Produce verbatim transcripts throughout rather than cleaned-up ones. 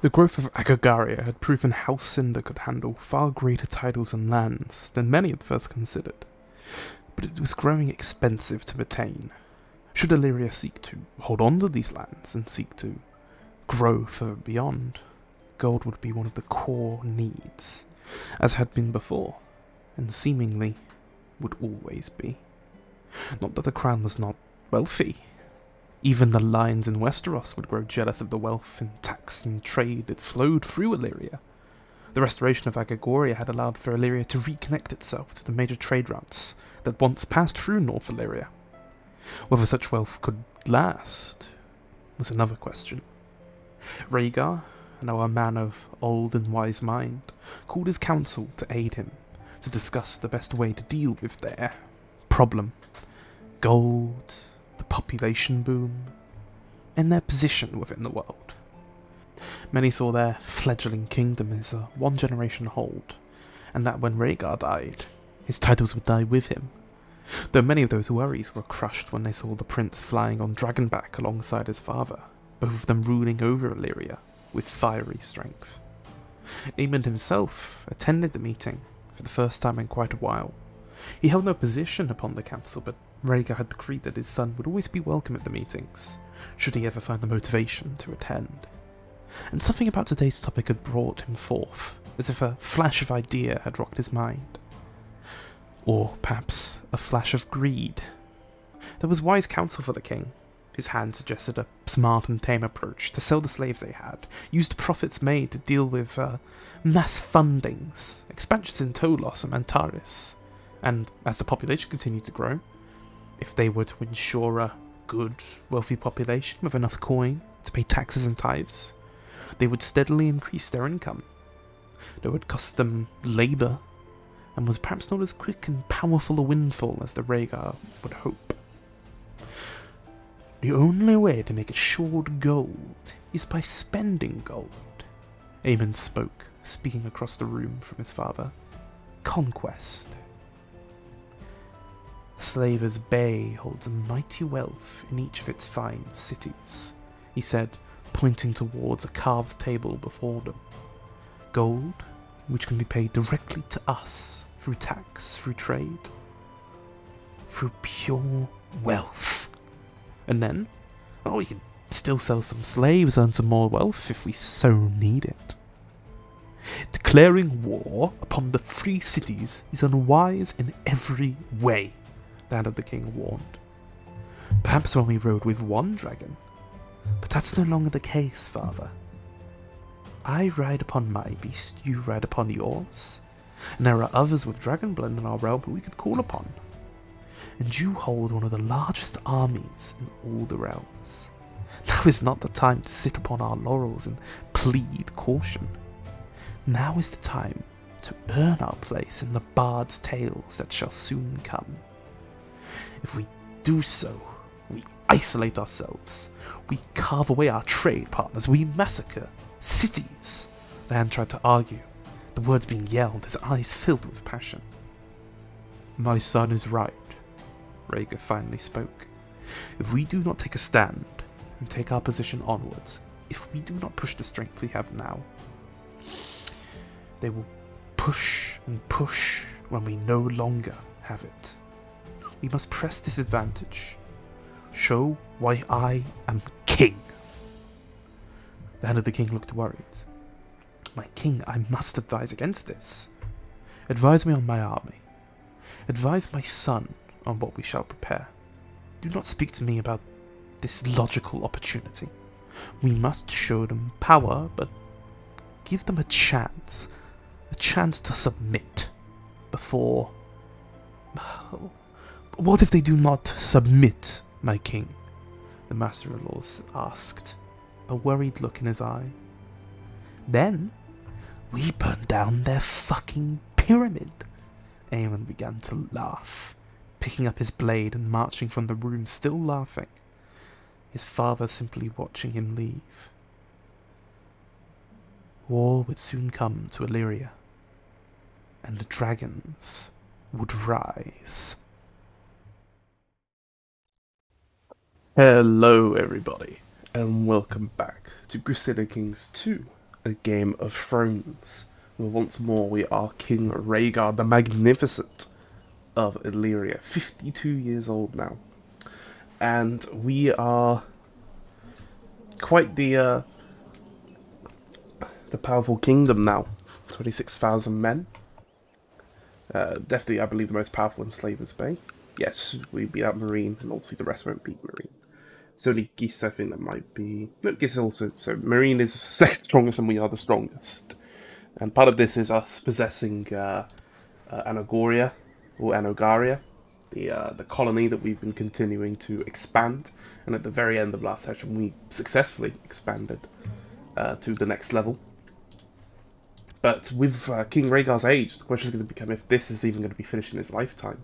The growth of Agagaria had proven how Cinder could handle far greater titles and lands than many had first considered, but it was growing expensive to retain. Should Illyria seek to hold on to these lands and seek to grow further beyond, gold would be one of the core needs, as had been before, and seemingly would always be. Not that the crown was not wealthy. Even the lions in Westeros would grow jealous of the wealth and tax and trade that flowed through Illyria. The restoration of Agegoria had allowed for Illyria to reconnect itself to the major trade routes that once passed through North Valyria. Whether such wealth could last was another question. Rhaegar, now a man of old and wise mind, called his council to aid him, to discuss the best way to deal with their problem. Gold, the population boom, and their position within the world. Many saw their fledgling kingdom as a one-generation hold, and that when Rhaegar died, his titles would die with him, though many of those worries were crushed when they saw the prince flying on dragonback alongside his father, both of them ruling over Illyria with fiery strength. Aemond himself attended the meeting for the first time in quite a while. He held no position upon the council, but Rhaegar had decreed that his son would always be welcome at the meetings, should he ever find the motivation to attend. And something about today's topic had brought him forth, as if a flash of idea had rocked his mind. Or perhaps a flash of greed. There was wise counsel for the king. His hand suggested a smart and tame approach to sell the slaves they had, used profits made to deal with uh, mass fundings, expansions in Tolos and Mantaris, and as the population continued to grow, if they were to ensure a good, wealthy population with enough coin to pay taxes and tithes, they would steadily increase their income. Though it would cost them labour, and was perhaps not as quick and powerful a windfall as the Rhaegar would hope. The only way to make assured gold is by spending gold, Aemon spoke, speaking across the room from his father. Conquest. Slaver's Bay holds a mighty wealth in each of its fine cities, he said, pointing towards a carved table before them. Gold, which can be paid directly to us through tax, through trade, through pure wealth. And then, oh, we can still sell some slaves, earn some more wealth if we so need it. Declaring war upon the free cities is unwise in every way, that of the king warned. Perhaps when we rode with one dragon, but that's no longer the case, father. I ride upon my beast, you ride upon yours, and there are others with dragonblend in our realm who we could call upon, and you hold one of the largest armies in all the realms. Now is not the time to sit upon our laurels and plead caution. Now is the time to earn our place in the bard's tales that shall soon come. If we do so, we isolate ourselves, we carve away our trade partners, we massacre cities, Lan tried to argue, the words being yelled, his eyes filled with passion. My son is right, Rhaegar finally spoke. If we do not take a stand and take our position onwards, if we do not push the strength we have now, they will push and push when we no longer have it. We must press this advantage. Show why I am king. The hand of the king looked worried. My king, I must advise against this. Advise me on my army. Advise my son on what we shall prepare. Do not speak to me about this logical opportunity. We must show them power, but give them a chance. A chance to submit before... What if they do not submit, my king? The Master-in-law asked, a worried look in his eye. Then, we burn down their fucking pyramid. Aemon began to laugh, picking up his blade and marching from the room, still laughing. His father simply watching him leave. War would soon come to Illyria, and the dragons would rise. Hello everybody, and welcome back to Crusader Kings two, A Game of Thrones, where once more we are King Rhaegar the Magnificent of Illyria, fifty-two years old now, and we are quite the uh, the powerful kingdom now. twenty-six thousand men, uh, definitely I believe the most powerful in Slaver's Bay. Yes, we beat out Meereen, and obviously the rest won't beat Meereen. It's only Geese, I think, that might be... No, Geese also... So, Meereen is the next strongest and we are the strongest. And part of this is us possessing uh, uh, Anagoria, or Anogaria, the, uh, the colony that we've been continuing to expand. And at the very end of last session, we successfully expanded uh, to the next level. But with uh, King Rhaegar's age, the question is going to become if this is even going to be finished in his lifetime.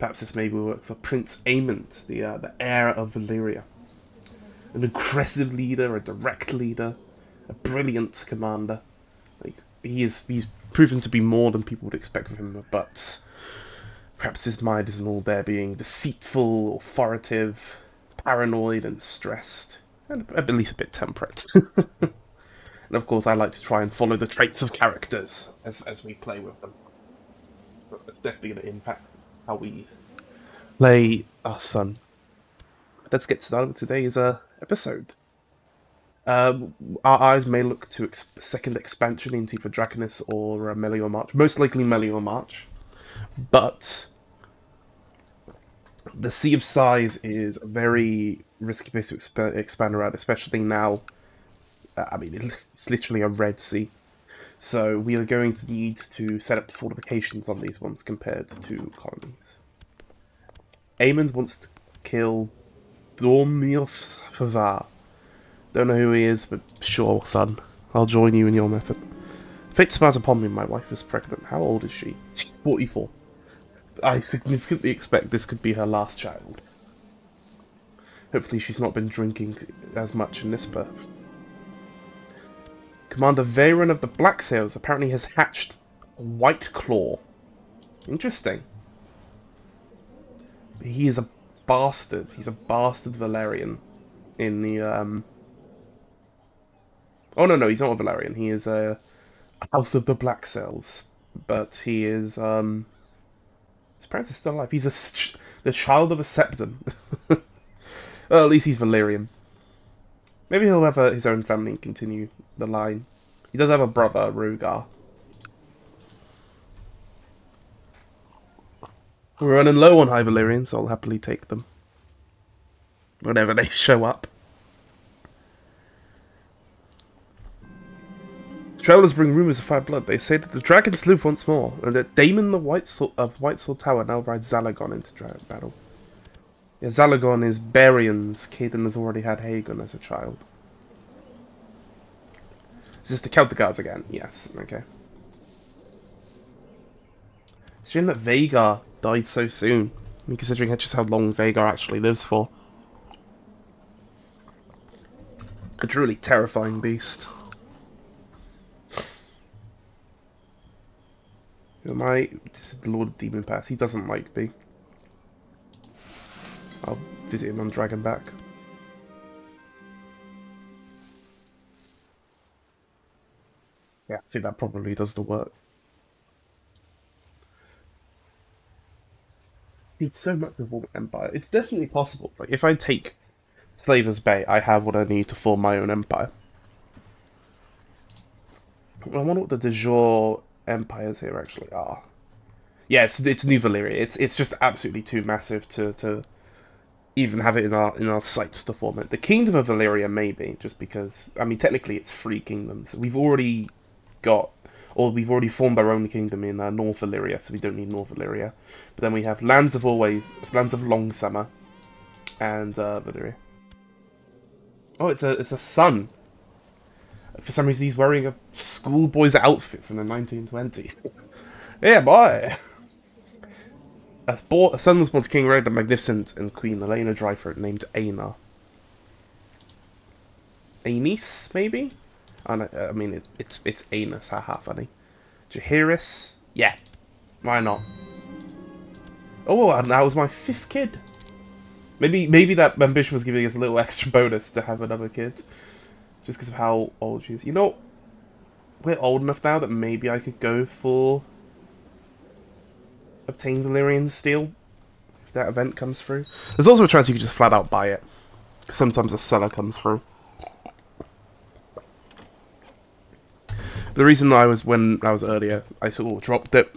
Perhaps this maybe will work for Prince Aemond, the uh, the heir of Valyria. An aggressive leader, a direct leader, a brilliant commander. Like he is, he's proven to be more than people would expect of him. But perhaps his mind isn't all there, being deceitful, authoritative, paranoid, and stressed, and at least a bit temperate. And of course, I like to try and follow the traits of characters as as we play with them. It's definitely going to impact how we play our son. Let's get started with today's uh, episode. Um, our eyes may look to ex second expansion in Tifa Draconis or uh, Melior March, most likely Melior March, but the Sea of Sighs is a very risky place to exp expand around, especially now. Uh, I mean, it's literally a Red Sea. So we are going to need to set up fortifications on these ones compared to colonies. Aemond wants to kill Dormioth's Vhagar. Don't know who he is, but sure, son. I'll join you in your method. Fate smiles upon me. My wife is pregnant. How old is she? She's forty-four. I significantly expect this could be her last child. Hopefully she's not been drinking as much in this birth. Commander Varen of the Black Sails apparently has hatched a White Claw. Interesting. He is a bastard. He's a bastard Valyrian. In the, um... Oh, no, no, he's not a Valyrian. He is a House of the Black Cells. But he is, um... his parents are still alive. He's a the child of a septon. Well, at least he's Valyrian. Maybe he'll have a, his own family and continue the line. He does have a brother, Rhaegar. We're running low on High Valyrian, so I'll happily take them whenever they show up. Travelers bring rumours of Fire Blood. They say that the dragons live once more, and that Daemon the White Sword of White Sword Tower now rides Zalagon into dragon battle. Yeah, Zalagon is Barion's kid and has already had Hagon as a child. Is this to count the guards again? Yes, okay. It's a shame that Vhagar died so soon. I mean, considering just how long Vhagar actually lives for. A truly terrifying beast. Who am I? This is the Lord of Demon Pass. He doesn't like me. I'll visit him on Dragonback. Yeah, I think that probably does the work. It's so much of an empire. It's definitely possible. Like, if I take Slaver's Bay, I have what I need to form my own empire. I wonder what the de jure empires here actually are. Yeah, it's, it's New Valyria. It's it's just absolutely too massive to to. Even have it in our in our sights to form it. The Kingdom of Valyria, maybe, just because I mean technically it's three kingdoms. We've already got, or we've already formed our own kingdom in uh, North Valyria, so we don't need North Valyria. But then we have Lands of Always, Lands of Long Summer, and uh, Valyria. Oh, it's a it's a son. For some reason, he's wearing a schoolboy's outfit from the nineteen twenties. Yeah, boy. A, sport, a son was born to King Rhaegar the Magnificent and Queen Elena Drythroat, named Aenar. Aenys, maybe? I, know, I mean, it, it's it's Aenys, haha, funny. Jaehaerys? Yeah. Why not? Oh, and that was my fifth kid. Maybe maybe that ambition was giving us a little extra bonus to have another kid. Just because of how old she is. You know, we're old enough now that maybe I could go for obtain Valyrian steel if that event comes through. There's also a chance you could just flat out buy it. Sometimes a seller comes through. The reason I was, when I was earlier, I sort of dropped it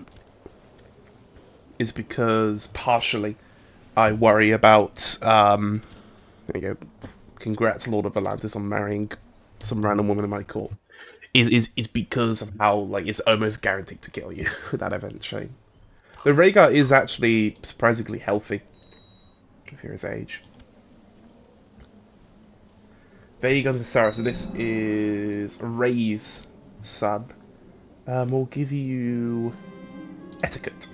is because partially I worry about, um, there you go, congrats Lord of Atlantis on marrying some random woman in my court, is, is, is because of how, like, it's almost guaranteed to kill you, that event chain. The Rhaegar is actually surprisingly healthy, if you're his age. Vhagar and Sarah, so this is Ray's son. Um, we'll give you etiquette.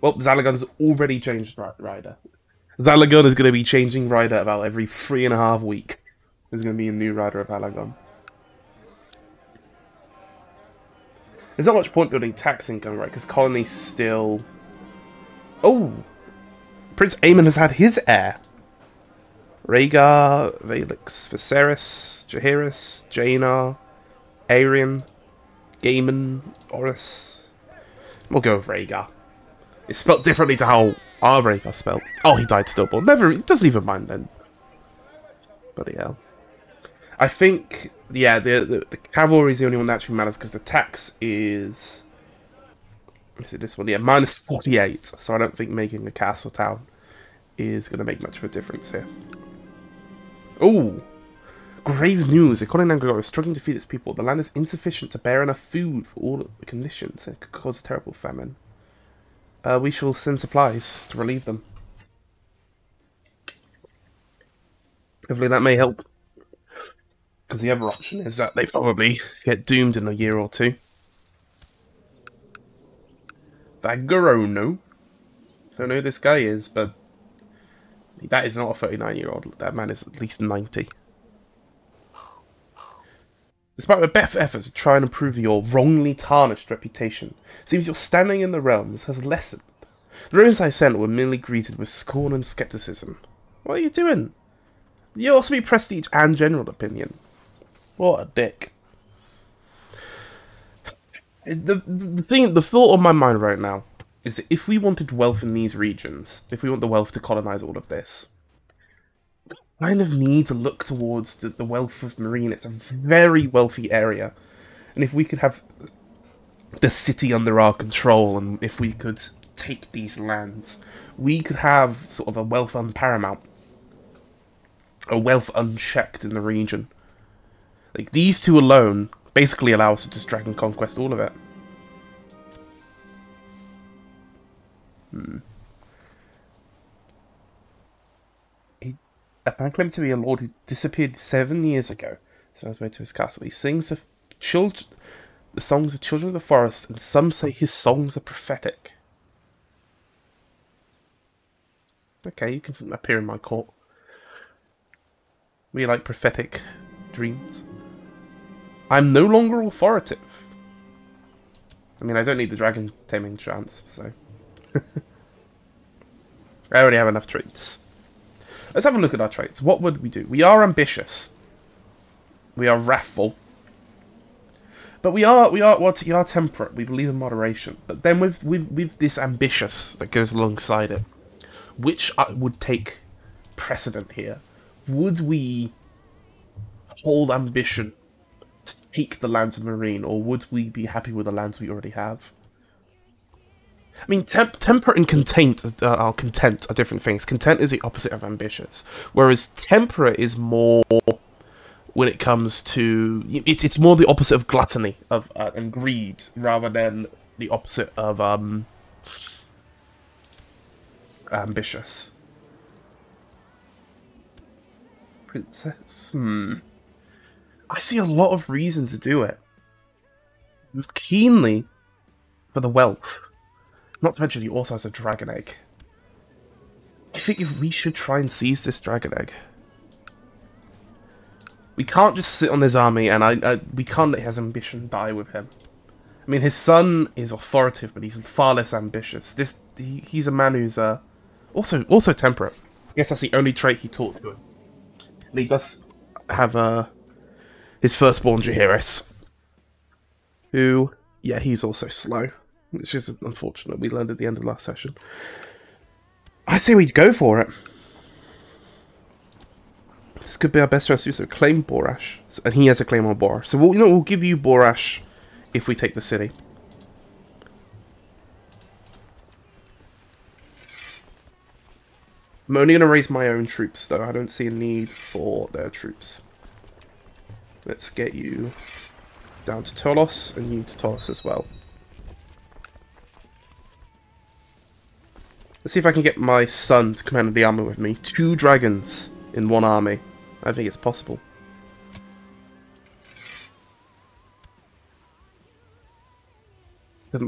Well, Zalagon's already changed rider. Zalagon is going to be changing rider about every three and a half weeks. There's going to be a new rider of Zalagon. There's not much point building tax income, right? Because colonies still... Oh! Prince Aemon has had his heir! Rhaegar, Valix, Viserys, Jaehaerys, Jaenar, Aerion, Gaiman, Oris. We'll go with Rhaegar. It's spelled differently to how our Rhaegar's spelled. Oh, he died stillborn. Never, it doesn't even mind then. Bloody hell. I think, yeah, the, the, the cavalry is the only one that actually matters because the tax is... Is it this one? Yeah, minus forty-eight. So I don't think making a castle town is going to make much of a difference here. Oh! Grave news! According to Agegoria, struggling to feed its people, the land is insufficient to bear enough food for all the conditions. It could cause a terrible famine. Uh, we shall send supplies to relieve them. Hopefully that may help. Because the other option is that they probably get doomed in a year or two. Vhagar, don't know who this guy is, but... That is not a thirty-nine-year-old. That man is at least ninety. Despite my best efforts to try and improve your wrongly tarnished reputation, it seems your standing in the realms has lessened. The ruins I sent were merely greeted with scorn and scepticism. What are you doing? You also be prestige and general opinion. What a dick. The, the thing, the thought on my mind right now is that if we wanted wealth in these regions, if we want the wealth to colonize all of this, we kind of need to look towards the, the wealth of Meereen. It's a very wealthy area. And if we could have the city under our control, and if we could take these lands, we could have sort of a wealth unparamount, a wealth unchecked in the region. Like, these two alone basically allow us to just drag and conquest all of it. Hmm. He, a man claimed to be a lord who disappeared seven years ago. So on his way to his castle, he sings the children, the songs of children of the forest, and some say his songs are prophetic. Okay, you can appear in my court. We like prophetic dreams. I'm no longer authoritative. I mean, I don't need the dragon taming chance, so. I already have enough traits. Let's have a look at our traits. What would we do? We are ambitious. We are wrathful. But we are we are what we are temperate. We believe in moderation. But then with with with this ambitious that goes alongside it, which would take precedent here? Would we hold ambition to take the lands of Meereen, or would we be happy with the lands we already have? I mean, temp temperate and content uh, are content are different things. Content is the opposite of ambitious, whereas temperate is more when it comes to it, it's more the opposite of gluttony of uh, and greed, rather than the opposite of um, ambitious. Princess, hmm. I see a lot of reason to do it. Keenly for the wealth. Not to mention, he also has a dragon egg. I think if we should try and seize this dragon egg. We can't just sit on his army, and I, I we can't let his ambition die with him. I mean, his son is authoritative, but he's far less ambitious. This he, he's a man who's uh, also also temperate. I guess that's the only trait he taught to him. And he does have a... Uh, his firstborn Jaehaerys, who, yeah, he's also slow, which is unfortunate. We learned at the end of last session. I'd say we'd go for it. This could be our best chance to do so. Claim Borash, and he has a claim on Borash. So we'll, you know, we'll give you Borash if we take the city. I'm only going to raise my own troops, though. I don't see a need for their troops. Let's get you down to Tolos, and you to Tolos as well. Let's see if I can get my son to command the army with me. Two dragons in one army. I think it's possible.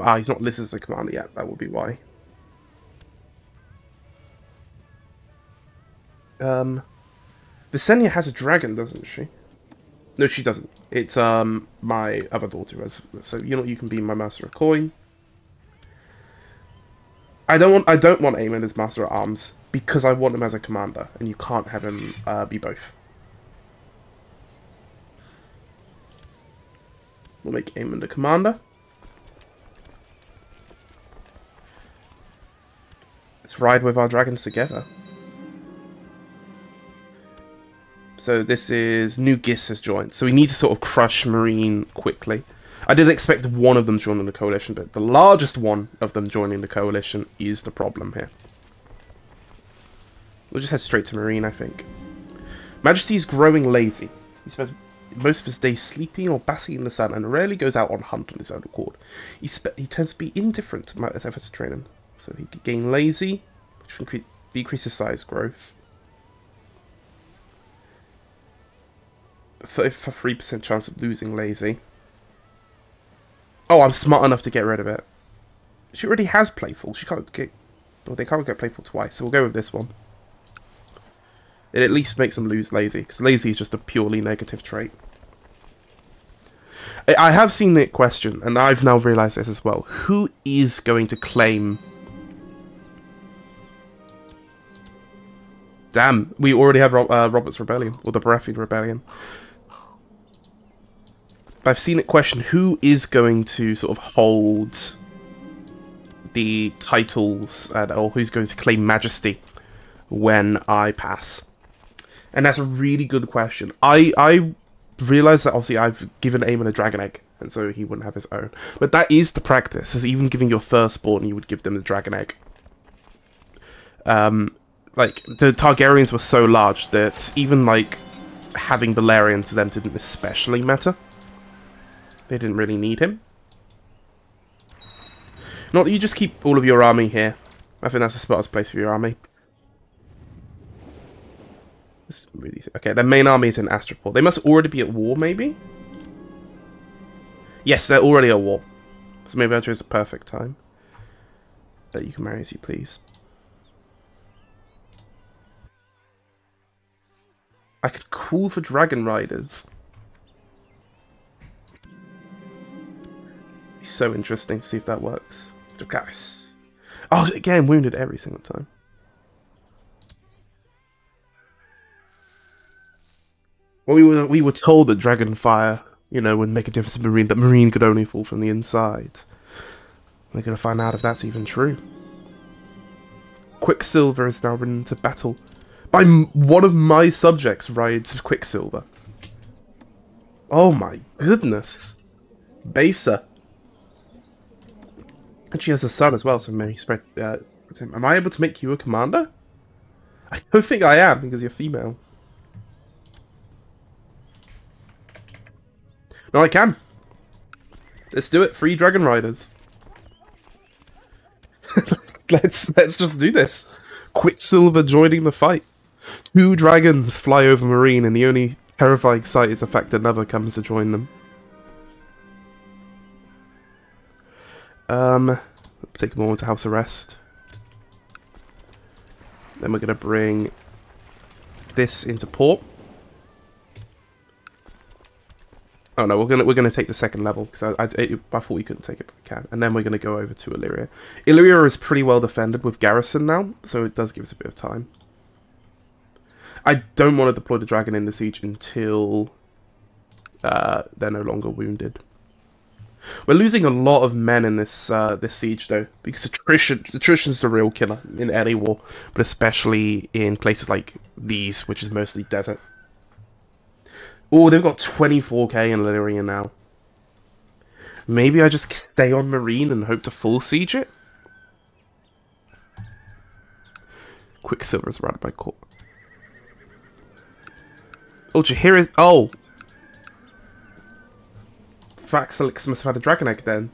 Ah, he's not listed as a commander yet. That would be why. Um, Visenya has a dragon, doesn't she? No, she doesn't. It's um my other daughter. Has, so you know you can be my master of coin. I don't want I don't want Aemon as master at arms because I want him as a commander, and you can't have him uh, be both. We'll make Aemon the commander. Let's ride with our dragons together. So this is... New Gis has joined. So we need to sort of crush Meereen quickly. I didn't expect one of them joining the coalition, but the largest one of them joining the coalition is the problem here. We'll just head straight to Meereen, I think. Majesty is growing lazy. He spends most of his day sleeping or basking in the sun and rarely goes out on hunt on his own accord. He, he tends to be indifferent to my efforts to train him. So he could gain lazy, which incre decreases size growth. For a three percent chance of losing lazy. Oh, I'm smart enough to get rid of it. She already has playful. She can't get... Well, they can't get playful twice, so we'll go with this one. It at least makes them lose lazy, because lazy is just a purely negative trait. I have seen the question, and I've now realised this as well. Who is going to claim... Damn, we already have uh, Robert's Rebellion, or the Baratheon Rebellion. But I've seen it question, who is going to sort of hold the titles, uh, or who's going to claim majesty when I pass? And that's a really good question. I, I realise that obviously I've given Aemon a dragon egg, and so he wouldn't have his own. But that is the practice, is even giving your firstborn, you would give them the dragon egg. Um... Like, the Targaryens were so large that even, like, having Valerian to them didn't especially matter. They didn't really need him. Not that you just keep all of your army here. I think that's the smartest place for your army. Okay, their main army is in Astroport. They must already be at war, maybe? Yes, they're already at war. So maybe I chose the perfect time. That you can marry as you please. I could call for dragon riders. It's so interesting to see if that works. Draconis. Oh, again, wounded every single time. Well, we were we were told that dragon fire, you know, would make a difference in Meereen. That Meereen could only fall from the inside. We're gonna find out if that's even true. Quicksilver is now ridden to battle. I'm, one of my subjects rides Quicksilver. Oh my goodness. Besa. And she has a son as well, so maybe spread... Uh, am I able to make you a commander? I don't think I am, because you're female. No, I can. Let's do it. Free dragon riders. let's, let's just do this. Quicksilver joining the fight. Two dragons fly over Meereen, and the only terrifying sight is the fact another comes to join them. Um, take them all into house arrest. Then we're going to bring this into port. Oh no, we're going to we're going to take the second level because I, I I thought we couldn't take it, but we can. And then we're going to go over to Illyria. Illyria is pretty well defended with garrison now, so it does give us a bit of time. I don't want to deploy the dragon in the siege until uh, they're no longer wounded. We're losing a lot of men in this uh, this siege though, because attrition attrition's the real killer in any war, but especially in places like these, which is mostly desert. Oh, they've got twenty-four K in Illyria now. Maybe I just stay on Meereen and hope to full siege it. Quicksilver's right by court. Oh, Jaehaerys. Oh. Vaxelix must have had a dragon egg then.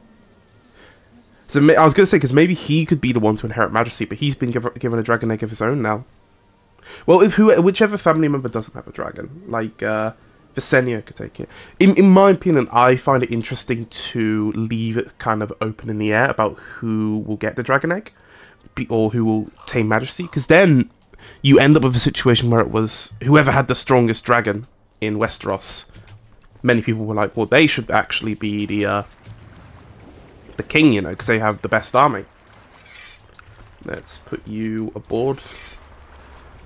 So I was going to say, because maybe he could be the one to inherit majesty, but he's been give, given a dragon egg of his own now. Well, if who, whichever family member doesn't have a dragon, like uh, Visenya could take it. In, in my opinion, I find it interesting to leave it kind of open in the air about who will get the dragon egg or who will tame majesty, because then you end up with a situation where it was whoever had the strongest dragon in Westeros. Many people were like, well, they should actually be the uh, the king, you know, because they have the best army. Let's put you aboard.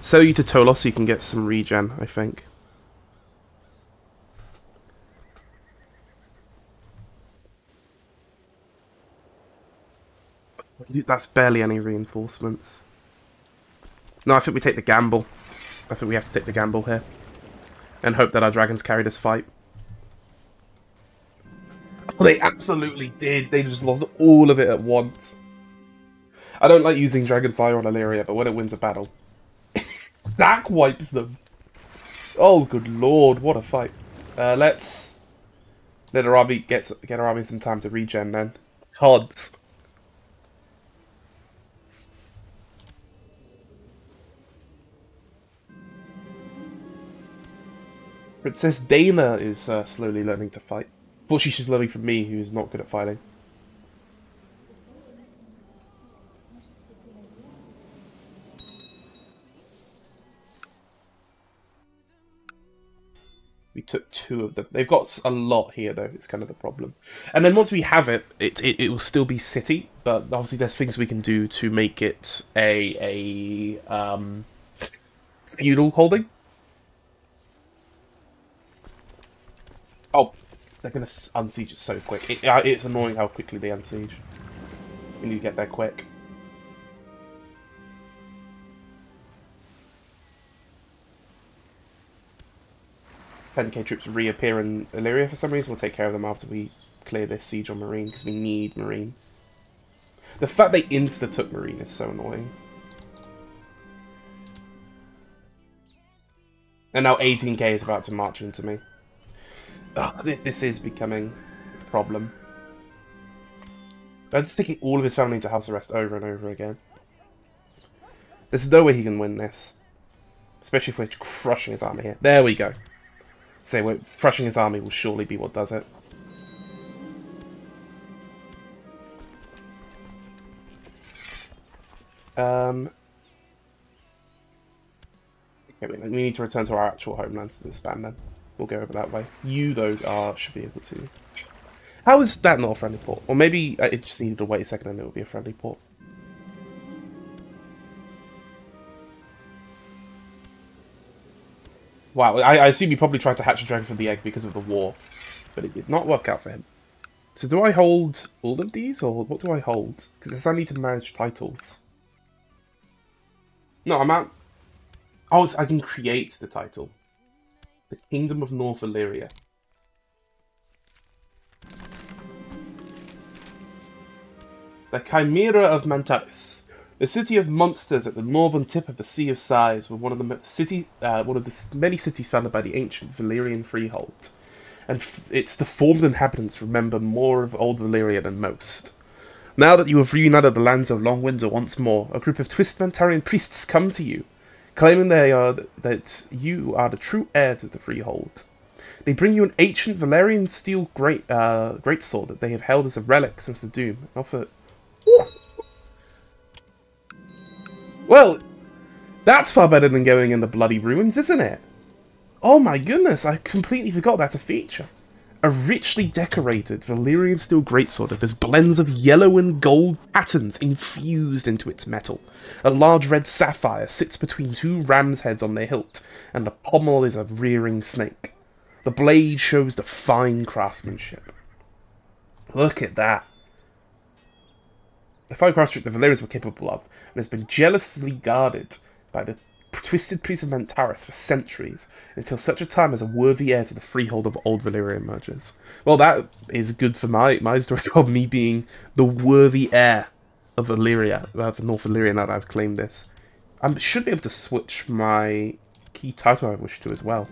Sell you to Tolos so you can get some regen, I think. That's barely any reinforcements. No, I think we take the gamble. I think we have to take the gamble here. And hope that our dragons carry this fight. Oh, they absolutely did. They just lost all of it at once. I don't like using Dragon Fire on Illyria, but when it wins a battle, that wipes them. Oh, good lord, what a fight. Uh, let's let our army get, get our army some time to regen then. Hods. Princess Dana is uh, slowly learning to fight. Unfortunately, she's learning from me, who's not good at fighting. We took two of them. They've got a lot here, though. It's kind of the problem. And then once we have it, it it, it will still be city, but obviously there's things we can do to make it a a um, feudal holding. Oh. They're going to unsiege it so quick. It, it's annoying how quickly they unsiege. We need to get there quick. ten K troops reappear in Illyria for some reason. We'll take care of them after we clear this siege on Meereen, because we need Meereen. The fact they insta-took Meereen is so annoying. And now eighteen K is about to march into me. Oh, this is becoming a problem. I'm just taking all of his family into house arrest over and over again. There's no way he can win this. Especially if we're crushing his army here. There we go. So we're crushing his army will surely be what does it. Um, okay, we need to return to our actual homelands to this span then. We'll go over that way. You, though, are, should be able to... How is that not a friendly port? Or maybe it just needed to wait a second and it will be a friendly port. Wow, I, I assume he probably tried to hatch a dragon from the egg because of the war. But it did not work out for him. So do I hold all of these, or what do I hold? Because I need to manage titles. No, I'm out... Oh, so I can create the title. The Kingdom of North Valyria. The Chimera of Mantaris. The city of monsters at the northern tip of the Sea of Sighs were one of the city, uh, one of the many cities founded by the ancient Valyrian freehold. And f its deformed inhabitants remember more of old Valyria than most. Now that you have reunited the lands of Long Winter once more, a group of twisted Mantarian priests come to you, claiming they are th that you are the true heir to the freehold. They bring you an ancient Valyrian steel great uh, greatsword that they have held as a relic since the Doom, and offer... Ooh. Well, that's far better than going in the bloody ruins, isn't it? Oh my goodness, I completely forgot that's a feature. A richly decorated Valyrian steel greatsword that has blends of yellow and gold patterns infused into its metal. A large red sapphire sits between two ram's heads on their hilt, and the pommel is a rearing snake. The blade shows the fine craftsmanship. Look at that. The fine craftsmanship the Valyrians were capable of, and has been jealously guarded by the twisted piece of Mantaris for centuries, until such a time as a worthy heir to the freehold of old Valyria emerges. Well, that is good for my, my story of me being the worthy heir of Illyria, of North Valyria, now that I've claimed this. I should be able to switch my key title I wish to as well,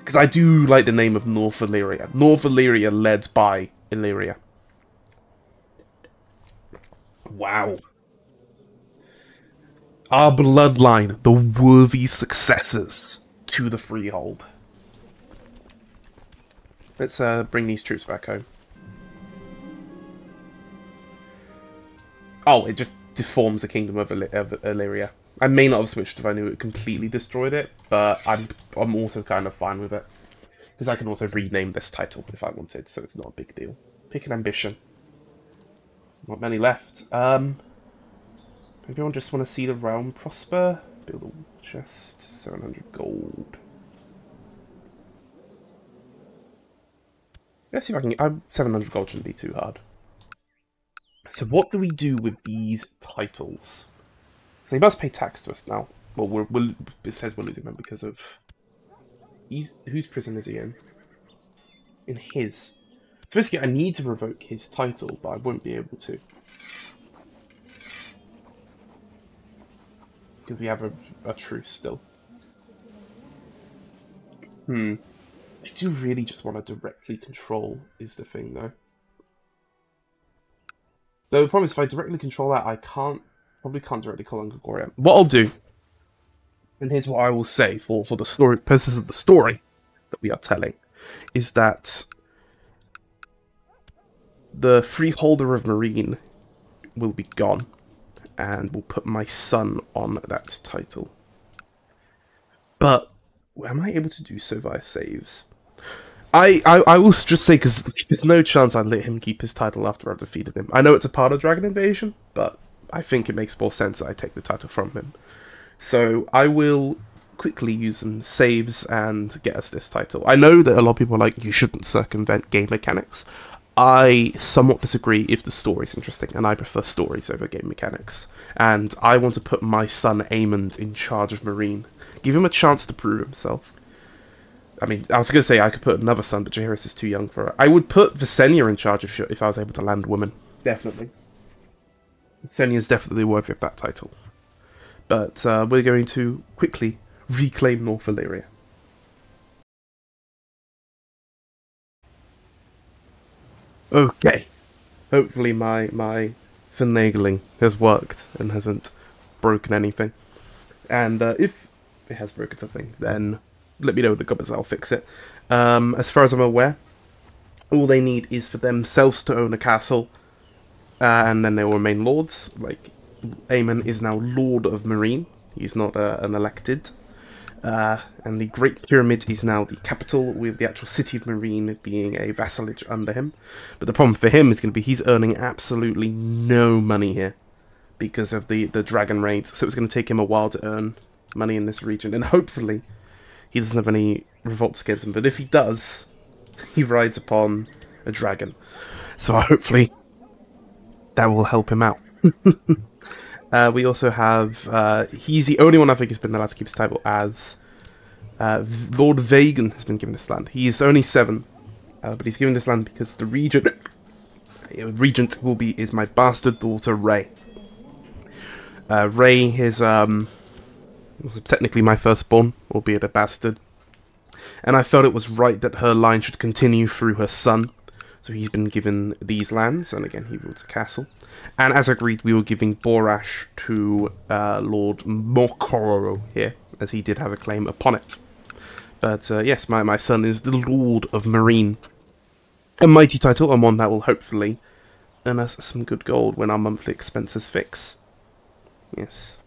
because I do like the name of North Valyria. North Valyria led by Illyria. Wow. Our bloodline, the worthy successors to the freehold. Let's uh, bring these troops back home. Oh, it just deforms the kingdom of, Ill of Illyria. I may not have switched if I knew it completely destroyed it, but I'm, I'm also kind of fine with it. Because I can also rename this title if I wanted, so it's not a big deal. Pick an ambition. Not many left. Um... Maybe I just want to see the realm prosper. Build a chest, seven hundred gold. Let's see if I can get... Uh, seven hundred gold shouldn't be too hard. So what do we do with these titles? So they must pay tax to us now. Well, we're, we're, it says we're losing them because of... He's, whose prison is he in? In his. Basically, I need to revoke his title, but I won't be able to. Because we have a, a truce still. Hmm. I do really just want to directly control is the thing, though. Though the problem is, if I directly control that, I can't... Probably can't directly call Agegoria. What I'll do, and here's what I will say for, for the story purposes of the story that we are telling, is that the freeholder of Meereen will be gone. And we'll put my son on that title. But am I able to do so via saves? I I, I will just say, because there's no chance I'd let him keep his title after I've defeated him. I know it's a part of Dragon Invasion, but I think it makes more sense that I take the title from him. So I will quickly use some saves and get us this title. I know that a lot of people are like, you shouldn't circumvent game mechanics. I somewhat disagree if the story's interesting, and I prefer stories over game mechanics. And I want to put my son Aemond in charge of Meereen. Give him a chance to prove himself. I mean, I was going to say I could put another son, but Jaehaerys is too young for it. I would put Visenya in charge of shit if I was able to land women. Definitely. Visenya's definitely worthy of that title. But uh, we're going to quickly reclaim North Valyria. Okay, hopefully my, my finagling has worked and hasn't broken anything. And uh, if it has broken something, then let me know in the comments, I'll fix it. Um, as far as I'm aware, all they need is for themselves to own a castle, uh, and then they will remain lords. Like, Aemon is now Lord of Meereen, he's not uh, an elected. Uh, and the Great Pyramid is now the capital, with the actual city of Meereen being a vassalage under him. But the problem for him is going to be he's earning absolutely no money here because of the, the dragon raids. So it's going to take him a while to earn money in this region. And hopefully he doesn't have any revolts against him. But if he does, he rides upon a dragon. So hopefully that will help him out. Uh, we also have, uh, he's the only one I think who's been allowed to keep his title as uh, Lord Vagan has been given this land. He is only seven, uh, but he's given this land because the regent, regent will be, is my bastard daughter, Ray. Uh, Ray is um, was technically my firstborn, albeit a bastard. And I felt it was right that her line should continue through her son. So he's been given these lands, and again, he builds a castle. And as agreed, we were giving Borash to uh, Lord Morkororo here, as he did have a claim upon it. But uh, yes, my, my son is the Lord of Meereen. A mighty title, and one that will hopefully earn us some good gold when our monthly expenses fix. Yes.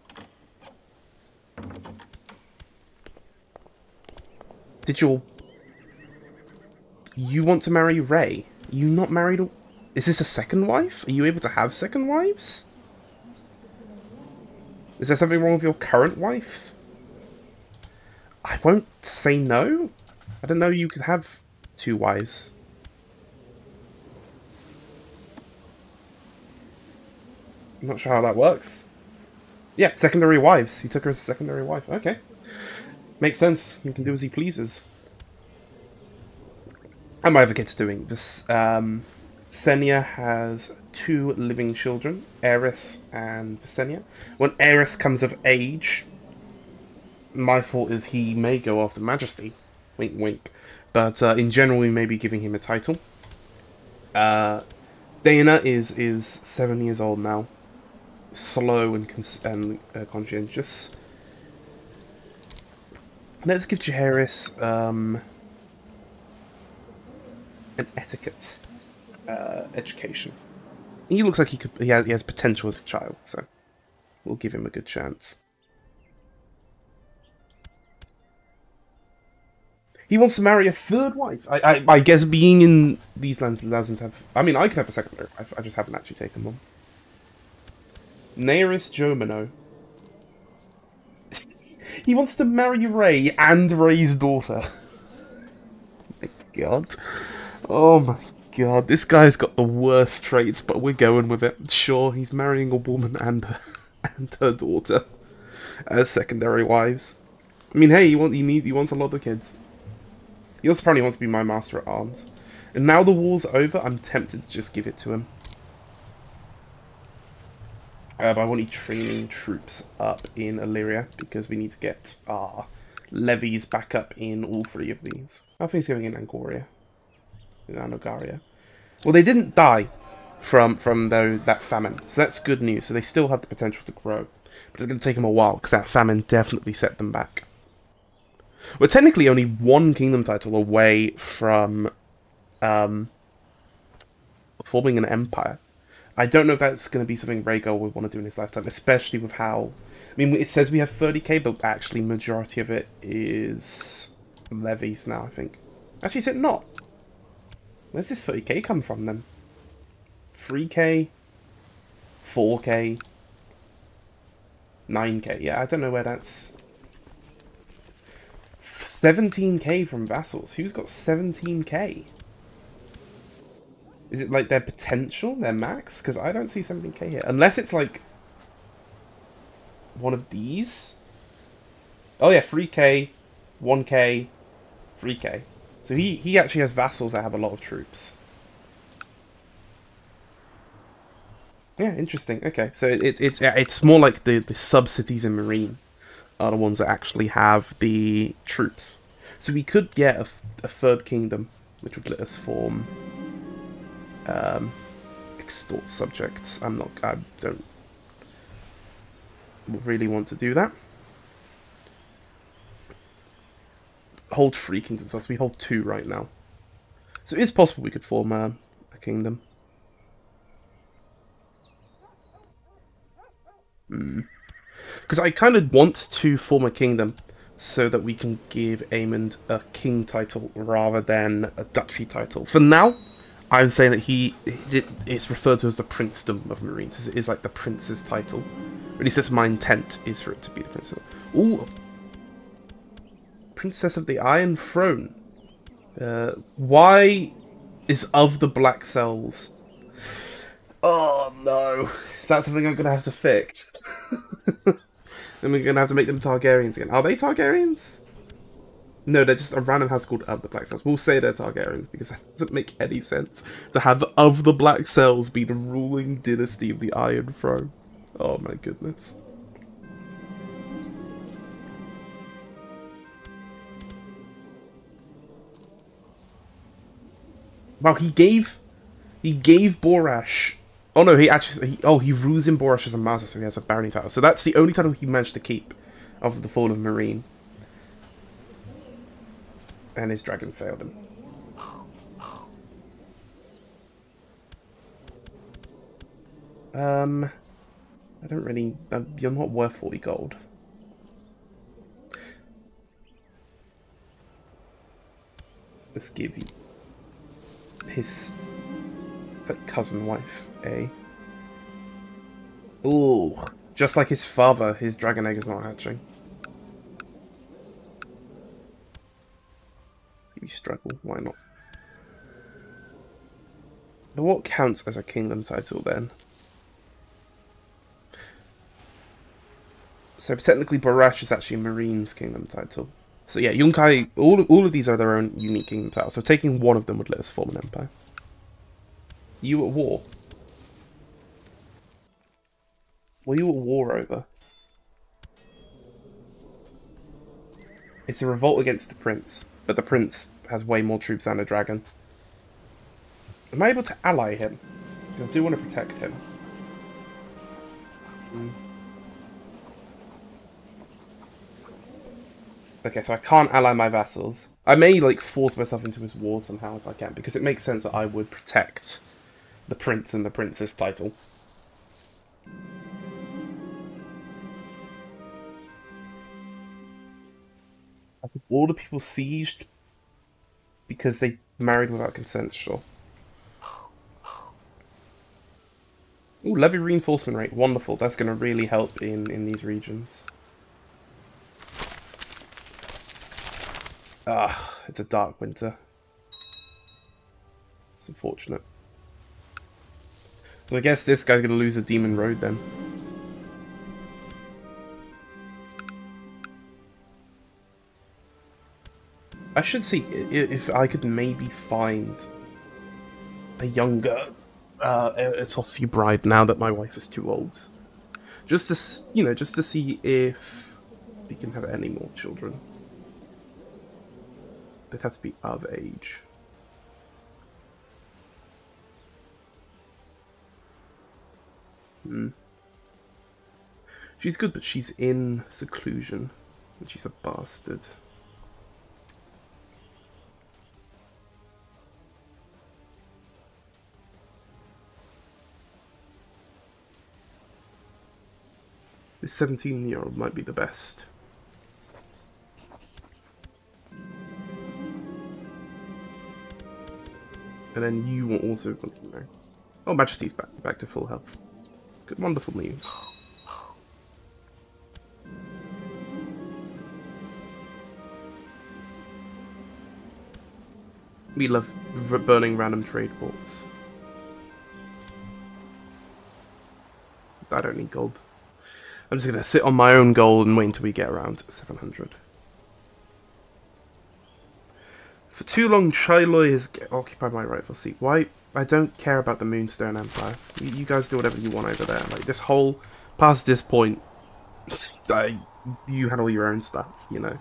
Did you... You want to marry Ray? You not married a... Is this a second wife? Are you able to have second wives? Is there something wrong with your current wife? I won't say no, I didn't know you could have two wives. I'm not sure how that works. Yeah, secondary wives. He took her as a secondary wife. Okay. Makes sense. He can do as he pleases. And my other kid's doing this. Um, Visenya has two living children, Aerys and Visenya. When Aerys comes of age, my thought is he may go after Majesty. Wink, wink. But uh, in general, we may be giving him a title. Uh, Dana is is seven years old now. Slow and, cons and uh, conscientious. Let's give Jaehaerys um, an etiquette uh, education. He looks like he could. He has, he has potential as a child, so we'll give him a good chance. He wants to marry a third wife. I, I, I guess being in these lands doesn't have. I mean, I could have a secondary wife. I just haven't actually taken one. Naeris Jomino. He wants to marry Ray and Ray's daughter. My god. Oh my god. This guy's got the worst traits, but we're going with it. Sure, he's marrying a woman and her, and her daughter as secondary wives. I mean, hey, he, want, he, need, he wants a lot of kids. He also apparently wants to be my master at arms. And now the war's over, I'm tempted to just give it to him. Uh, but I want to be training troops up in Illyria because we need to get our levies back up in all three of these. I think he's going in Agoria, in Anogaria. Well, they didn't die from from though that famine, so that's good news. So they still have the potential to grow, but it's going to take them a while because that famine definitely set them back. We're technically only one kingdom title away from um, forming an empire. I don't know if that's going to be something Rhaegar would want to do in his lifetime, especially with how... I mean, it says we have thirty K, but actually majority of it is levies now, I think. Actually, is it not? Where's this thirty K come from, then? three K? four K? nine K? Yeah, I don't know where that's... seventeen K from vassals. Who's got seventeen K? Is it like their potential, their max? Because I don't see seventeen K here. Unless it's like one of these. Oh yeah, three K, one K, three K. So he, he actually has vassals that have a lot of troops. Yeah, interesting. Okay, so it, it, it's it's more like the, the sub-cities in Meereen are the ones that actually have the troops. So we could get a, a third kingdom, which would let us form... Um, extort subjects. I'm not. I don't really want to do that. Hold three kingdoms. Us. We hold two right now, so it is possible we could form a, a kingdom. Because mm. I kind of want to form a kingdom so that we can give Aemond a king title rather than a duchy title. For now. I'm saying that he, it, it's referred to as the princedom of Marines. It is like the prince's title. At least that's my intent, is for it to be the princess. Ooh! Princess of the Iron Throne. Uh, why is of the Black Cells? Oh no! Is that something I'm going to have to fix? Then we're going to have to make them Targaryens again. Are they Targaryens? No, they're just a random house called Of the Black Cells. We'll say they're Targaryens because that doesn't make any sense to have Of the Black Cells be the ruling dynasty of the Iron Throne. Oh my goodness. Wow, he gave... He gave Borash... Oh no, he actually... He, oh, he rules in Borash as a master, so he has a barony title. So that's the only title he managed to keep after the fall of Meereen. And his dragon failed him. Um, I don't really... Uh, you're not worth forty gold. Let's give you his like, cousin wife a... Ooh, just like his father, his dragon egg is not hatching. struggle, why not? But what counts as a kingdom title then? So technically Barash is actually Meereen's kingdom title. So yeah, Yunkai, all, all of these are their own unique kingdom titles. So taking one of them would let us form an empire. You at war? What are you at war over? It's a revolt against the prince, but the prince has way more troops than a dragon. Am I able to ally him? Because I do want to protect him. Mm. Okay, so I can't ally my vassals. I may, like, force myself into his war somehow if I can, because it makes sense that I would protect the prince and the princess title. I think all the people sieged because they married without consent, sure. Ooh, levy reinforcement rate, wonderful. That's going to really help in, in these regions. Ah, it's a dark winter. It's unfortunate. So I guess this guy's going to lose the Demon Road then. I should see if I could maybe find a younger uh, Esosi bride now that my wife is too old. Just to, you know, just to see if we can have any more children. It has to be of age. Hmm. She's good, but she's in seclusion, and she's a bastard. This seventeen-year-old might be the best. And then you will also want to know. Oh, Majesty's back back to full health. Good, wonderful news. We love burning random trade ports. I don't need gold. I'm just going to sit on my own gold and wait until we get around seven hundred. For too long, Chiloi has occupied my rightful seat. Why? I don't care about the Moonstone Empire. You, you guys do whatever you want over there. Like, this whole... Past this point, I, you had all your own stuff, you know.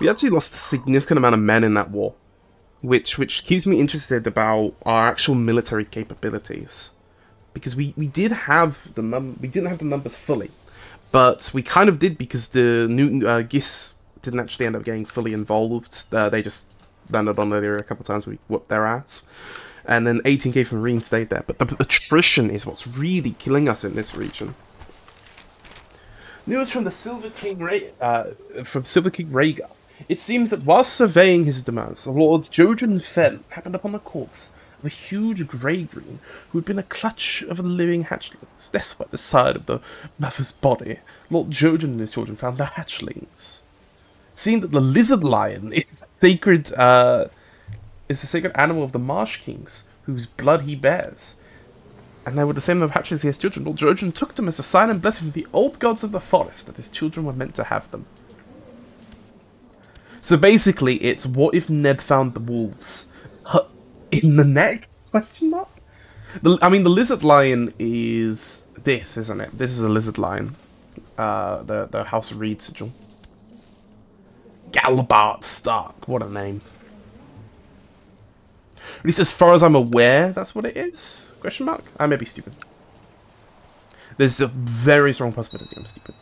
We actually lost a significant amount of men in that war. Which which keeps me interested about our actual military capabilities, because we we did have the num we didn't have the numbers fully, but we kind of did because the new uh, G I S didn't actually end up getting fully involved. Uh, they just landed on Illyria a couple of times. We whooped their ass, and then eighteen K from Marine stayed there. But the attrition is what's really killing us in this region. News from the Silver King Ray uh, from Silver King Rhaegar. It seems that while surveying his demands, the Lord Jojen Fenn happened upon the corpse of a huge grey-green who had been a clutch of a living hatchlings. Despite the side of the mother's body, Lord Jojen and his children found their hatchlings. Seeing that the lizard lion is sacred, uh, is the sacred animal of the Marsh Kings, whose blood he bears, and they were the same number of hatchlings he has children, Lord Jojen took them as a sign and blessing from the old gods of the forest that his children were meant to have them. So basically, it's what if Ned found the wolves in the neck? Question mark. The, I mean, the lizard lion is this, isn't it? This is a lizard lion. Uh, the the House of Reed sigil. Galbart Stark. What a name. At least, as far as I'm aware, that's what it is. Question mark. I may be stupid. There's a very strong possibility I'm stupid.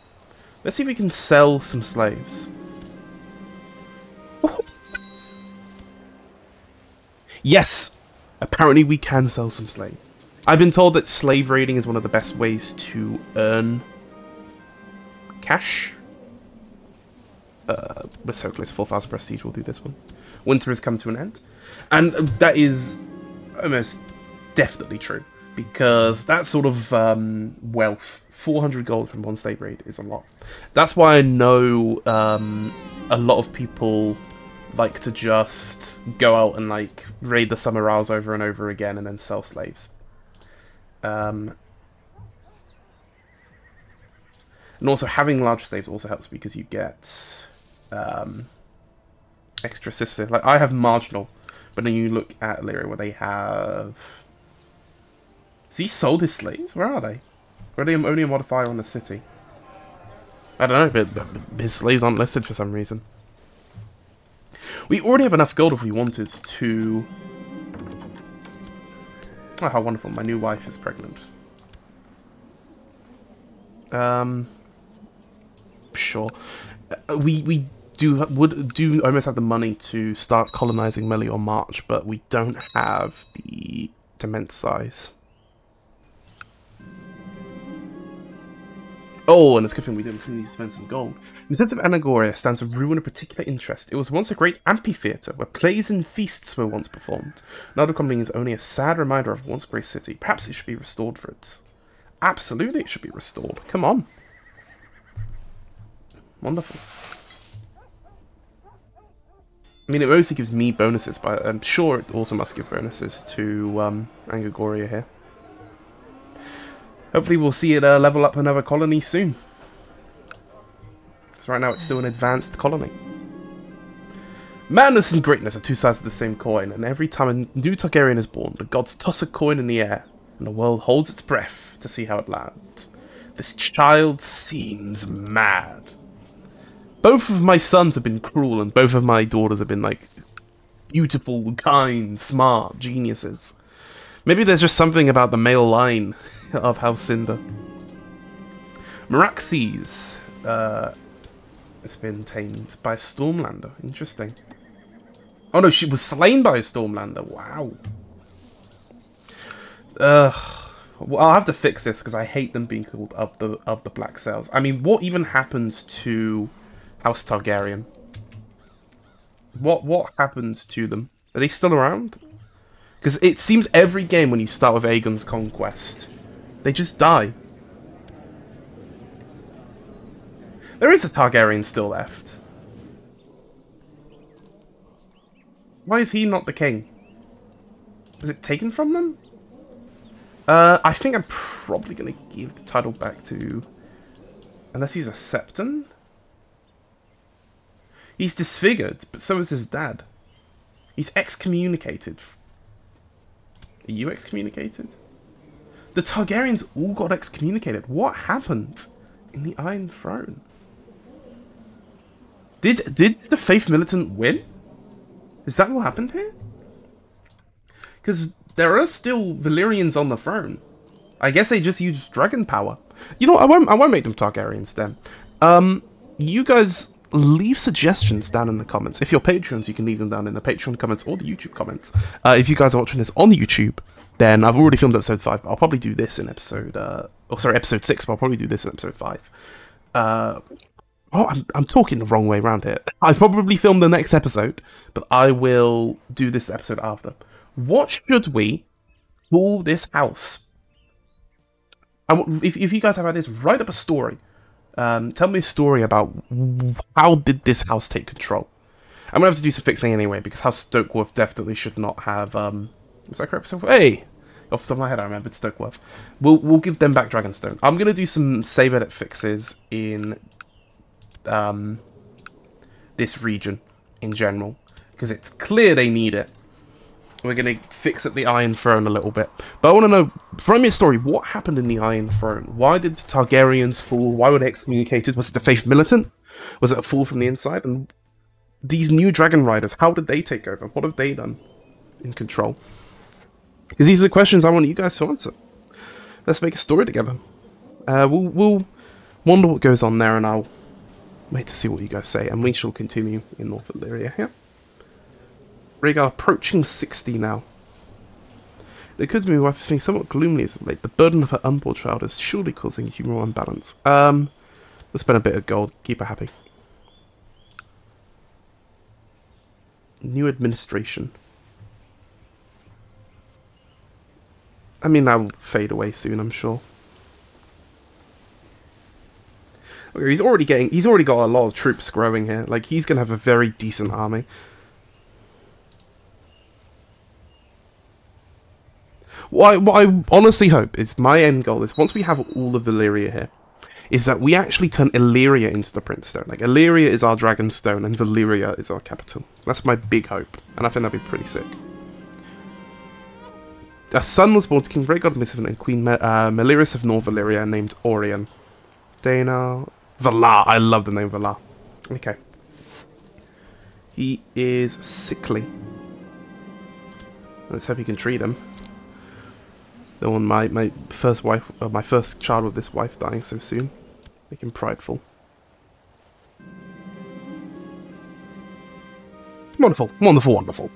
Let's see if we can sell some slaves. Yes, apparently we can sell some slaves. I've been told that slave raiding is one of the best ways to earn cash. Uh, we're so close to four thousand prestige, we'll do this one. Winter has come to an end. And that is almost definitely true, because that sort of um, wealth, four hundred gold from one state raid, is a lot. That's why I know um, a lot of people like to just go out and like raid the Summer Isles over and over again and then sell slaves. Um, and also having large slaves also helps, because you get um, extra assistance. Like I have marginal, but then you look at Illyria where they have... Has he sold his slaves? Where are they? Or are they only a modifier on the city? I don't know, but his slaves aren't listed for some reason. We already have enough gold if we wanted to... Oh, how wonderful. My new wife is pregnant. Um, sure. Uh, we we do would do almost have the money to start colonizing Melior March, but we don't have the dement size. Oh, and it's a good thing we didn't need to spend some gold. The sense of Anagoria stands to ruin a particular interest. It was once a great amphitheatre where plays and feasts were once performed. Now the company is only a sad reminder of once great city. Perhaps it should be restored for its... Absolutely it should be restored. Come on. Wonderful. I mean, it mostly gives me bonuses, but I'm sure it also must give bonuses to um, Agegoria here. Hopefully we'll see it uh, level up another colony soon. Because right now it's still an advanced colony. Madness and greatness are two sides of the same coin, and every time a new Targaryen is born, the gods toss a coin in the air, and the world holds its breath to see how it lands. This child seems mad. Both of my sons have been cruel, and both of my daughters have been, like, beautiful, kind, smart, geniuses. Maybe there's just something about the male line of House Cinder. Meraxes uh, has been tamed by a Stormlander. Interesting. Oh no, she was slain by a Stormlander. Wow. Ugh. Well, I'll have to fix this because I hate them being called of the of the Black Cells. I mean, what even happens to House Targaryen? What what happens to them? Are they still around? Because it seems every game when you start with Aegon's Conquest, they just die. There is a Targaryen still left. Why is he not the king? Was it taken from them? Uh, I think I'm probably going to give the title back to... Unless he's a Septon? He's disfigured, but so is his dad. He's excommunicated. Are you excommunicated? The Targaryens all got excommunicated. What happened in the Iron Throne? Did did the Faith Militant win? Is that what happened here? Because there are still Valyrians on the throne. I guess they just used dragon power. You know what? I won't I won't make them Targaryens then. Um, you guys leave suggestions down in the comments. If you're Patreons, you can leave them down in the Patreon comments or the YouTube comments. Uh, if you guys are watching this on YouTube, then I've already filmed episode five, but I'll probably do this in episode... Uh, oh, sorry, episode six, but I'll probably do this in episode five. Uh, oh, I'm, I'm talking the wrong way around here. I probably filmed the next episode, but I will do this episode after. What should we call this house? I, if, if you guys have ideas, write up a story. Um, tell me a story about how did this house take control. I'm going to have to do some fixing anyway, because House Stokeworth definitely should not have... Um, was that correct? Hey! Off the top of my head, I remembered Stokeworth. We'll, we'll give them back Dragonstone. I'm going to do some save edit fixes in um, this region in general, because it's clear they need it. We're going to fix up the Iron Throne a little bit. But I want to know, throw me a story. What happened in the Iron Throne? Why did the Targaryens fall? Why were they excommunicated? Was it the Faith Militant? Was it a fall from the inside? And these new Dragon Riders, how did they take over? What have they done in control? Because these are the questions I want you guys to answer. Let's make a story together. Uh, we'll, we'll wonder what goes on there, and I'll wait to see what you guys say. And we shall continue in North Valyria here. Rhaegar approaching sixty now. It could be worth thinking somewhat gloomily as of late. The burden of her unborn child is surely causing humoral imbalance. Um, let's spend a bit of gold. Keep her happy. New administration. I mean, that will fade away soon, I'm sure. Okay, he's already getting... He's already got a lot of troops growing here. Like, he's going to have a very decent army. What I, what I honestly hope is, my end goal is, once we have all of Valyria here, is that we actually turn Illyria into the Prince Stone. Like, Illyria is our Dragon Stone, and Valyria is our capital. That's my big hope, and I think that'd be pretty sick. A son was born to King Rhaegar of Missivant and Queen Mel uh, Meliris of North Valyria, named Orion. Dana... Valar. I love the name Valar. Okay. He is sickly. Let's hope he can treat him. The one my, my first wife, uh, my first child with this wife dying so soon. Make him prideful. Wonderful, wonderful, wonderful.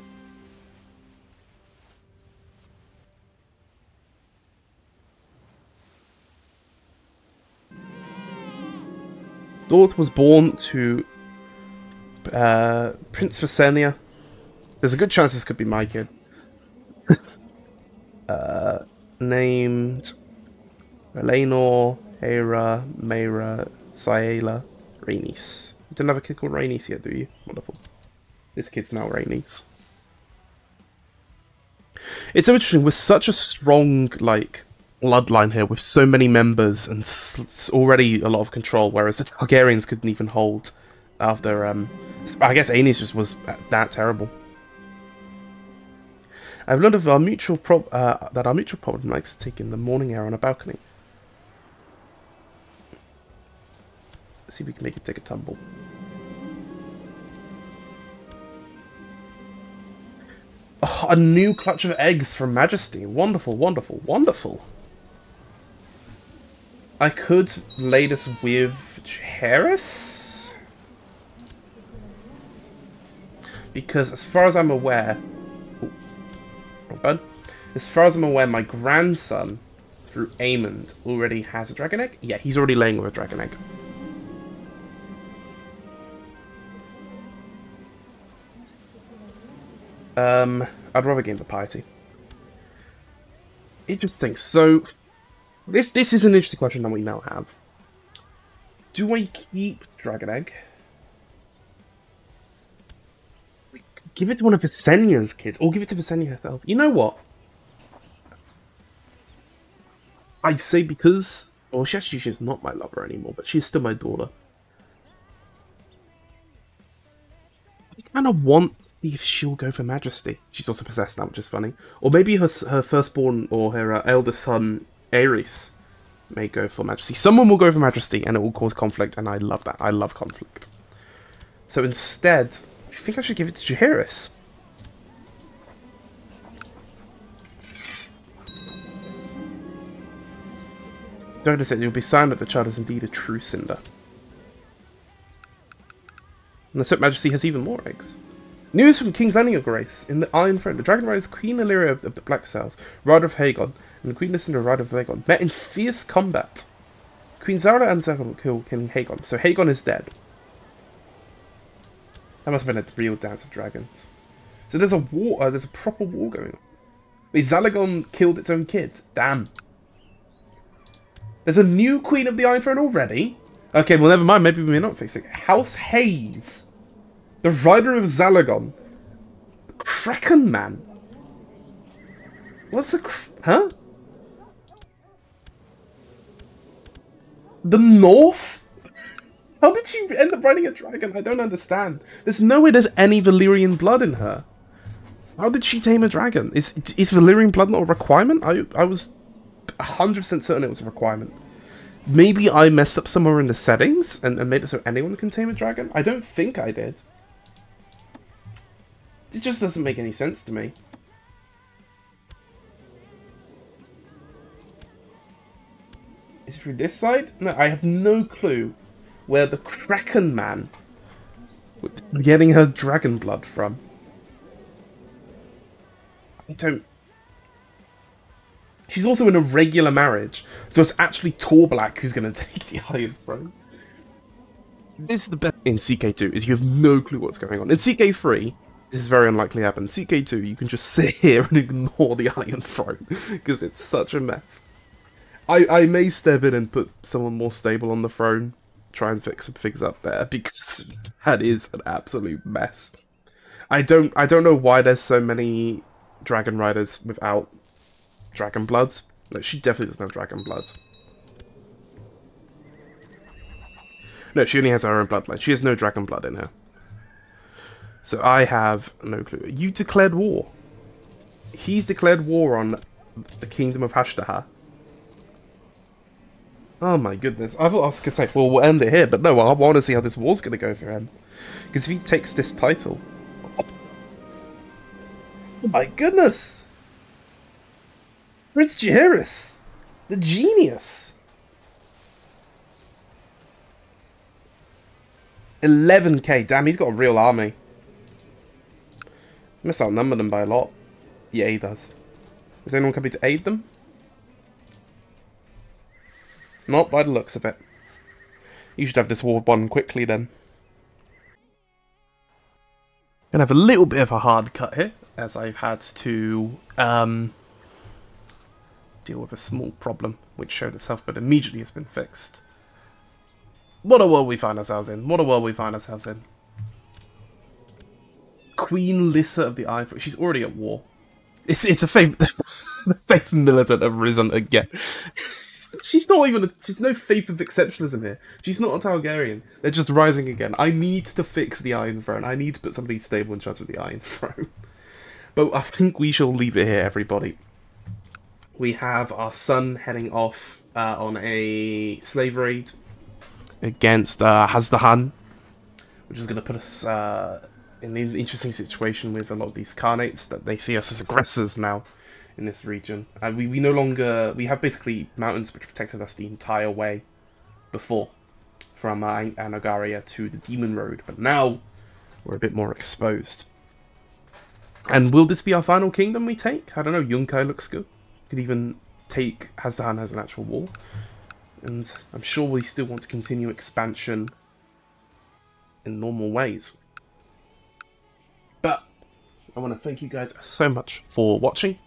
Daughter was born to uh, Prince Visenya. There's a good chance this could be my kid. uh... Named Elenor, Hera, Meira, Siela, Rhaenys. You didn't have a kid called Rhaenys yet, do you? Wonderful. This kid's now Rhaenys. It's so interesting, with such a strong, like, bloodline here, with so many members and s already a lot of control, whereas the Targaryens couldn't even hold after, um... I guess Aenys just was that terrible. I've learned of our mutual prob uh, that our mutual problem likes to take in the morning air on a balcony. Let's see if we can make it take a tumble. Oh, a new clutch of eggs from Majesty. Wonderful, wonderful, wonderful. I could lay this with Jaehaerys? Because as far as I'm aware... But as far as I'm aware, my grandson, through Aemond, already has a dragon egg. Yeah, he's already laying with a dragon egg. Um, I'd rather gain the piety. Interesting. So, this this is an interesting question that we now have. Do I keep dragon egg? Give it to one of Visenya's kids, or give it to Visenya herself. You know what? I say because... Well, she actually she's not my lover anymore, but she's still my daughter. I kind of want to see if she'll go for Majesty. She's also possessed now, which is funny. Or maybe her, her firstborn or her uh, eldest son, Aerys, may go for Majesty. Someone will go for Majesty, and it will cause conflict, and I love that. I love conflict. So instead... I think I should give it to Jaehaerys. Doctor said, you'll be signed that the child is indeed a true Cinder. And the Soap Majesty has even more eggs. News from King's Landing, Your Grace. In the Iron Throne, the Dragon rides Queen Illyria of the, of the Black Cells, Rider of Hagon, and Queen Cinder, Rider of Hagon, met in fierce combat. Queen Zara and Zalagon kill King Hagon, so Hagon is dead. That must have been a real dance of dragons. So there's a war, uh, there's a proper war going on. Wait, Zalagon killed its own kid. Damn. There's a new Queen of the Iron Throne already? Okay, well never mind, maybe we're not fixing it. House Hayes. The Rider of Zalagon. Kraken Man. What's a cr huh? The North? How did she end up riding a dragon? I don't understand. There's no way there's any Valyrian blood in her. How did she tame a dragon? Is is Valyrian blood not a requirement? I, I was one hundred percent certain it was a requirement. Maybe I messed up somewhere in the settings and, and made it so anyone can tame a dragon? I don't think I did. It just doesn't make any sense to me. Is it through this side? No, I have no clue. Where the Kraken Man getting her dragon blood from. I don't... She's also in a regular marriage, so it's actually Torblack who's going to take the Iron Throne. This is the best in C K two, is you have no clue what's going on. In C K three, This is very unlikely to happen. C K two, you can just sit here and ignore the Iron Throne, because it's such a mess. I, I may step in and put someone more stable on the throne, try and fix some things up there, because that is an absolute mess. I don't I don't know why there's so many Dragon Riders without Dragon Bloods. No, she definitely doesn't have Dragon Bloods. No, she only has her own bloodline. She has no Dragon Blood in her. So I have no clue. You declared war. He's declared war on the Kingdom of Hashtaha. Oh my goodness. I thought I was going to say, well, we'll end it here. But no, I want to see how this war's going to go for him. Because if he takes this title... Oh my goodness! Prince Jaehaerys! The genius! eleven K, damn, he's got a real army. Must outnumber them by a lot. Yeah, he does. Is anyone coming to aid them? Not by the looks of it. You should have this war won quickly then. Gonna have a little bit of a hard cut here, as I've had to um, deal with a small problem which showed itself but immediately has been fixed. What a world we find ourselves in. What a world we find ourselves in. Queen Lyssa of the Iron Throne. She's already at war. It's it's a faith faith militant have risen again. She's not even a, she's no faith of exceptionalism here. She's not a Targaryen. They're just rising again. I need to fix the Iron Throne. I need to put somebody stable in charge of the Iron Throne. But I think we shall leave it here, everybody. We have our son heading off uh, on a slave raid against uh, Hasdahan, which is going to put us uh, in the interesting situation with a lot of these Carnates, that they see us as aggressors now in this region. And we, we no longer... We have basically mountains which protected us the entire way before, from uh, Anogaria to the Demon Road, but now we're a bit more exposed. And will this be our final kingdom we take? I don't know, Yunkai looks good. Could even take Hasdahan as an actual war. And I'm sure we still want to continue expansion in normal ways. But I want to thank you guys so much for watching.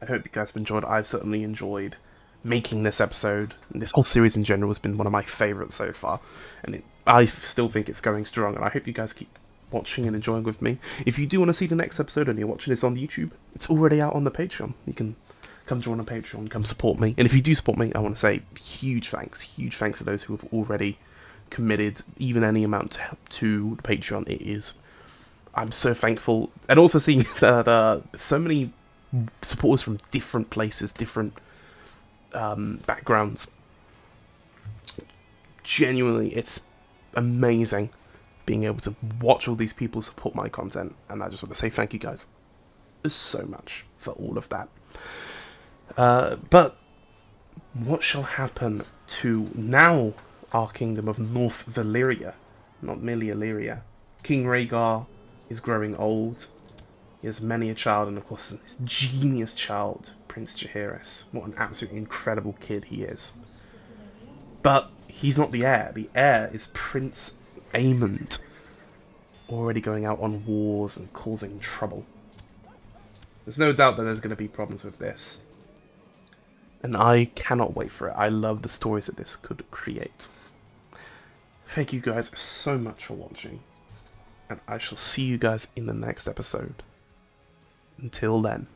I hope you guys have enjoyed. I've certainly enjoyed making this episode. And this whole series in general has been one of my favourites so far. And it, I still think it's going strong. And I hope you guys keep watching and enjoying with me. If you do want to see the next episode and you're watching this on YouTube, it's already out on the Patreon. You can... come join on Patreon, come support me. And if you do support me, I want to say huge thanks. Huge thanks to those who have already committed even any amount to the Patreon. It is... I'm so thankful. And also seeing that uh, so many supporters from different places, different um, backgrounds. Genuinely, it's amazing being able to watch all these people support my content. And I just want to say thank you guys so much for all of that. Uh, but what shall happen to now our kingdom of North Valyria? Not merely Illyria. King Rhaegar is growing old. He has many a child, and of course this genius child, Prince Jaehaerys. What an absolutely incredible kid he is. But he's not the heir. The heir is Prince Aemond, already going out on wars and causing trouble. There's no doubt that there's going to be problems with this. And I cannot wait for it. I love the stories that this could create. Thank you guys so much for watching. And I shall see you guys in the next episode. Until then.